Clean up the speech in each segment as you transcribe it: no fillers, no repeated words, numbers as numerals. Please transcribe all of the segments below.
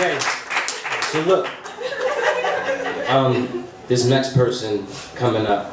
Okay, so look, this next person coming up,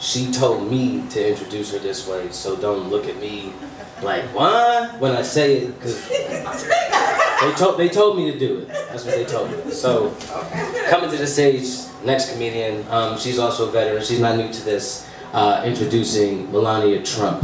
she told me to introduce her this way, so don't look at me like, what? When I say it, because they told me to do it. That's what they told me. So, coming to the stage, next comedian, she's also a veteran, she's not new to this, introducing Melania Trump.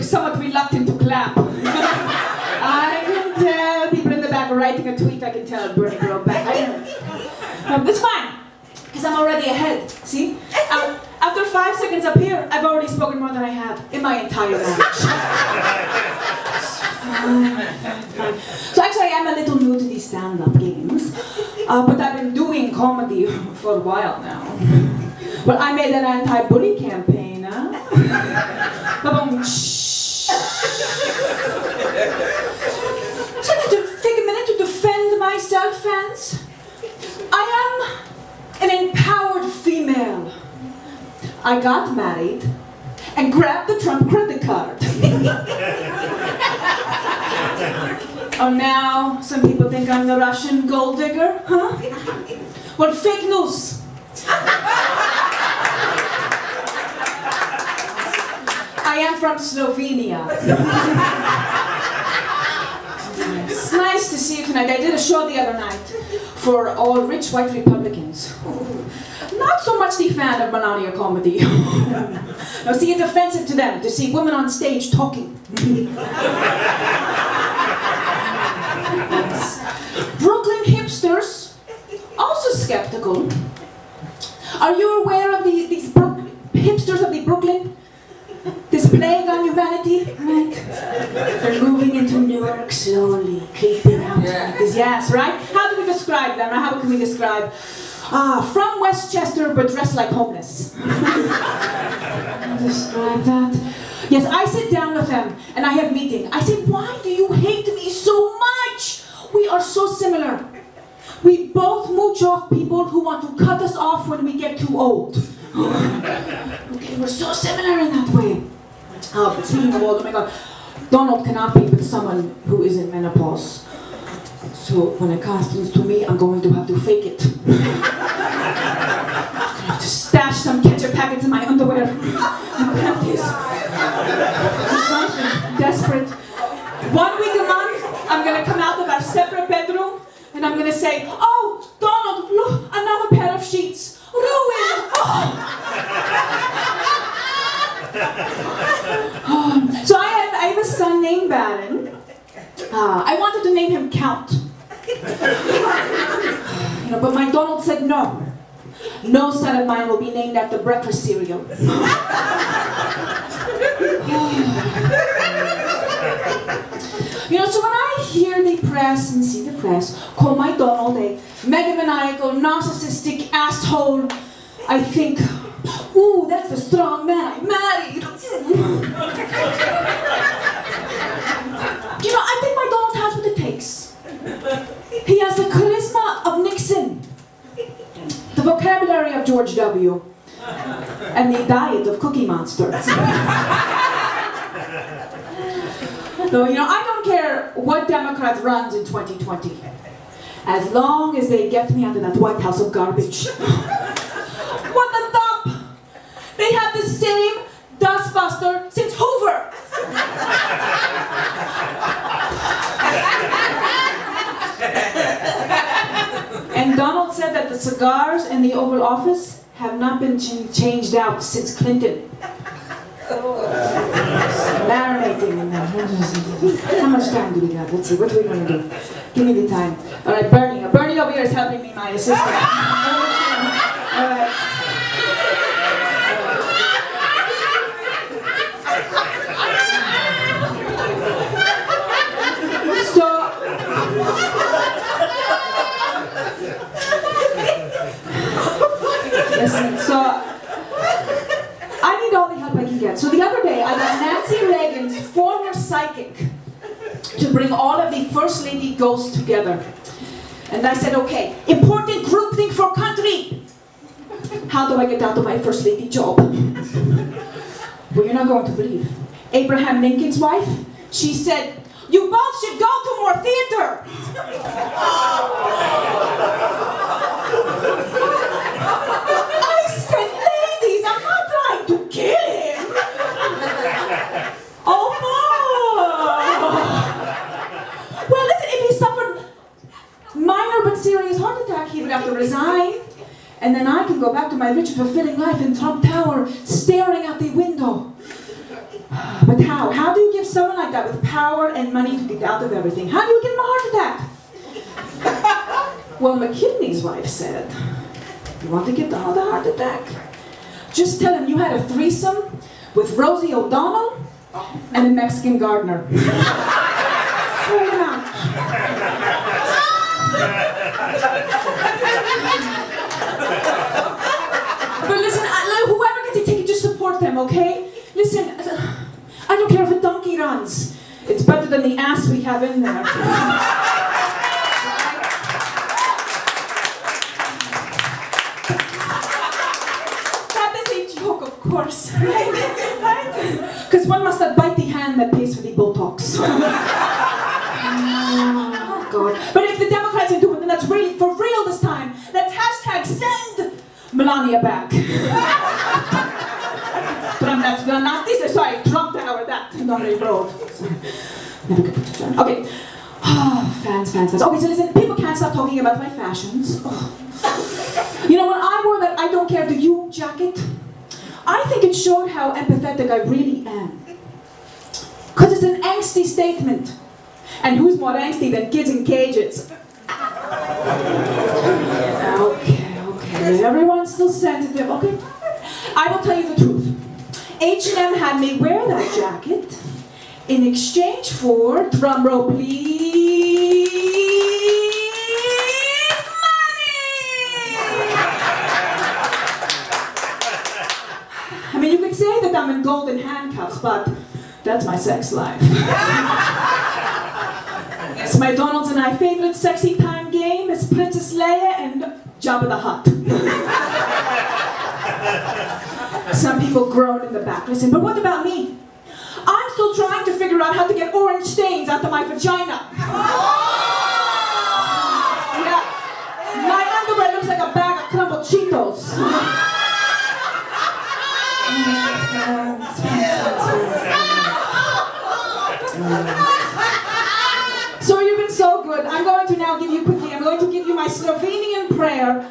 Somewhat reluctant to clap. I can tell people in the back writing a tweet, I can tell Bernie wrote back. No, that's fine, because I'm already ahead, see? After 5 seconds up here, I've already spoken more than I have in my entire life. So actually, I'm a little new to these stand-up games, but I've been doing comedy for a while now. Well, I made an anti-bully campaign, huh? Ba-boom, so I need to take a minute to defend myself, fans. I am an empowered female. I got married and grabbed the Trump credit card. Oh, now some people think I'm the Russian gold digger, huh? Well, fake news. I am from Slovenia. It's nice to see you tonight. I did a show the other night for all rich white Republicans. Not so much the fan of Melania comedy. No, see, it's offensive to them to see women on stage talking. Brooklyn hipsters, also skeptical. Are you aware of these hipsters of the Brooklyn? This plague on humanity, right? They're moving into New York slowly, creeping out. Yes, right? How do we describe them? How can we describe? From Westchester, but dressed like homeless. Describe that. Yes, I sit down with them, and I have a meeting. I say, why do you hate me so much? We are so similar. We both mooch off people who want to cut us off when we get too old. Okay, we're so similar in that way. But speaking of old, oh my God, Donald cannot be with someone who is in menopause. So when a car comes to me, I'm going to have to fake it. I'm going to have to stash some ketchup packets in my underwear. I'm going to have this. I'm desperate. 1 week a month, I'm going to come out of our separate bedroom. And I'm going to say, oh, Donald, look, another pair of sheets. Ruined. Oh. Oh. So I have a son named Bannon. I wanted to name him Count. You know, but my Donald said no. No son of mine will be named after breakfast cereal. You know, so when I hear the press and see the press call my Donald a megamaniacal, narcissistic asshole, I think, ooh, that's a strong man I married. You know, I think my Donald has what it takes. He has the charisma of Nixon, the vocabulary of George W, and the diet of Cookie Monster. So, you know, I don't care what Democrat runs in 2020, as long as they get me out of that White House of garbage. What the dump! They have the same dustbuster since Hoover! And Donald said that the cigars in the Oval Office have not been changed out since Clinton. Marinating in that. How much time do we got? Let's see, what are we going to do? Give me the time. All right, Bernie. Bernie over here is helping me, my assistant. All right. So, listen, so I need all the help I can get. So the other day, I got Nancy Reagan's former psychic to bring all of the First Lady goals together. And I said, okay, important group thing for country. How do I get out of my First Lady job? Well, you're not going to believe. Abraham Lincoln's wife, she said, you both should go to more theater. I said, ladies, I'm not trying to kill him. Oh, no. Well, listen, if he suffered minor but serious heart attack, he would have to resign. And then I can go back to my rich, fulfilling life in Trump Tower, staring out the window. But how? How do you give someone like that with power and money to get out of everything? How do you give him a heart attack? Well, McKinley's wife said, you want to get out of the heart attack? Just tell him you had a threesome with Rosie O'Donnell and a Mexican gardener. Fair enough. But listen, whoever gets a ticket, just support them, okay? Listen, I don't care if a donkey runs. It's better than the ass we have in there. That is a joke, of course, right? Because one must not bite the hand that pays for the Botox. Oh, God. But if the Democrats are doing it, then that's really, for real this time. Let's hashtag send Melania back. From that, the Nazis, so I Trump tower that, not a road. Never could put it down. Okay. Oh, fans. Okay, so listen, people can't stop talking about my fashions. Oh. You know, when I wore that I don't care, do you jacket, I think it showed how empathetic I really am. Because it's an angsty statement. And who's more angsty than kids in cages? Okay. Everyone's still sensitive. Okay. I will tell you the truth. H&M had me wear that jacket in exchange for, drum roll please, money! I mean, you could say that I'm in golden handcuffs, but that's my sex life. Yes, my Donald's and I favorite sexy time game is Princess Leia and Jabba the Hutt. Some people groan in the back. Listen, but what about me? I'm still trying to figure out how to get orange stains out of my vagina. Yeah. My underwear looks like a bag of crumbled Cheetos. So you've been so good. I'm going to now give you quickly, I'm going to give you my Slovenian prayer.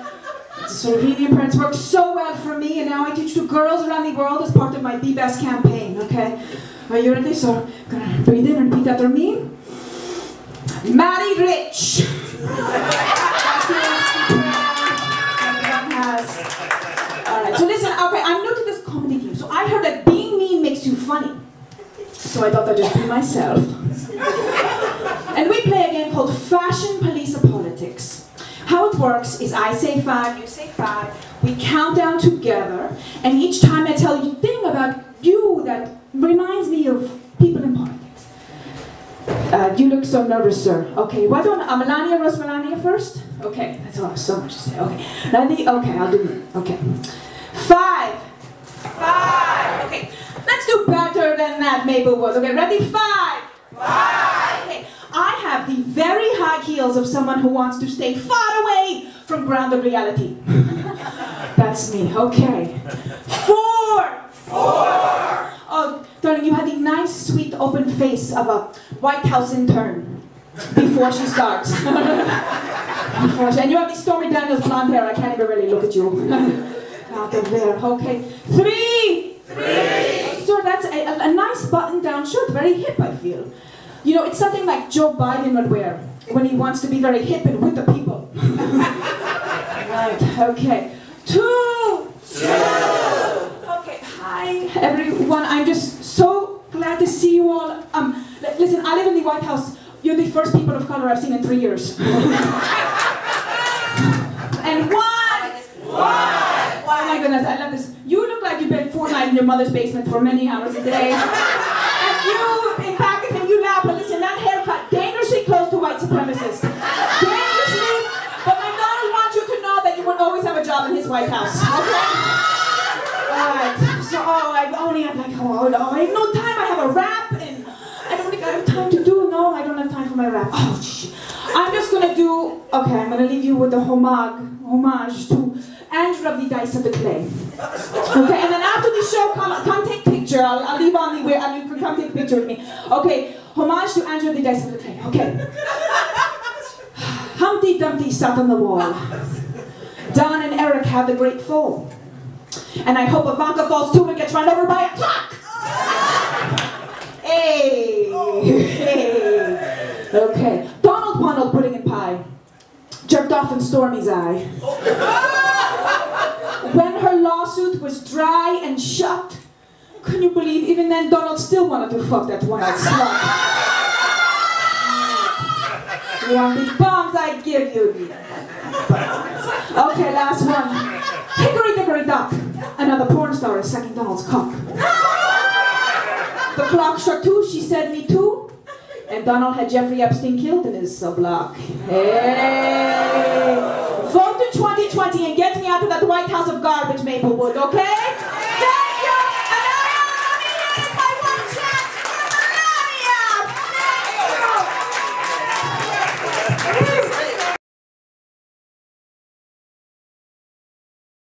It's a Slovenian prayer. It's worked so well for me, and now I teach to girls around the world as part of my Be Best campaign, okay? Are you ready? So, gonna breathe in and repeat after me. Marry rich. Alright, so listen, okay, I'm new to this comedy game, so I heard that being mean makes you funny. So I thought I'd just be myself. And we play a game called Fashion Police of Politics. How it works is I say 5, you say 5, we count down together, and each time I tell you a thing about you that reminds me of people in politics. You look so nervous, sir. Okay, why don't Melania roast Melania first? Okay, that's all, so much to say. Okay, okay, I'll do it. Okay. 5. 5. Okay, let's do better than that, Maplewood. Okay, ready? 5. 5. Okay. I have the very high heels of someone who wants to stay far away from ground of reality. That's me, okay. 4. 4. Oh, darling, you had the nice, sweet, open face of a White House intern before she starts. And you have the Stormy Daniels blonde hair, I can't even really look at you. Out of there, okay. 3. 3. Sir, that's a nice button-down shirt, very hip, I feel. You know, it's something like Joe Biden would wear when he wants to be very hip and with the people. Right, okay. 2. 2. Okay, hi, everyone. I'm just so glad to see you all. Listen, I live in the White House. You're the first people of color I've seen in 3 years. And 1. 1. Oh my goodness, I love this. You look like you played Fortnite in your mother's basement for many hours a day. And you, in fact, but listen, that haircut, damn. this White House, okay? Alright, so I have no time, I have a rap, and I don't think I have time to do, no, I don't have time for my rap. Oh, shit. I'm just gonna do, okay, I'm gonna leave you with a homage to Andrew the Dice of the Clay. Okay, and then after the show, come take a picture, I'll leave on the way, and you can come take a picture with me. Okay, homage to Andrew the Dice of the Clay, okay. Humpty Dumpty sat on the wall. Don and Eric had the great fall. And I hope Ivanka falls too and gets run over by a truck! Hey! Hey! Okay. Donald Ponald pudding and pie. Jerked off in Stormy's eye. When her lawsuit was dry and shut, couldn't you believe even then Donald still wanted to fuck that one slut. You want these bombs, I give you these. Okay, last one. Hickory dickory dock. Another porn star is sucking Donald's cock. The clock struck two, she said me too. And Donald had Jeffrey Epstein killed in his sub-block. Hey! Vote in 2020 and get me out of that White House of garbage, Maplewood, okay?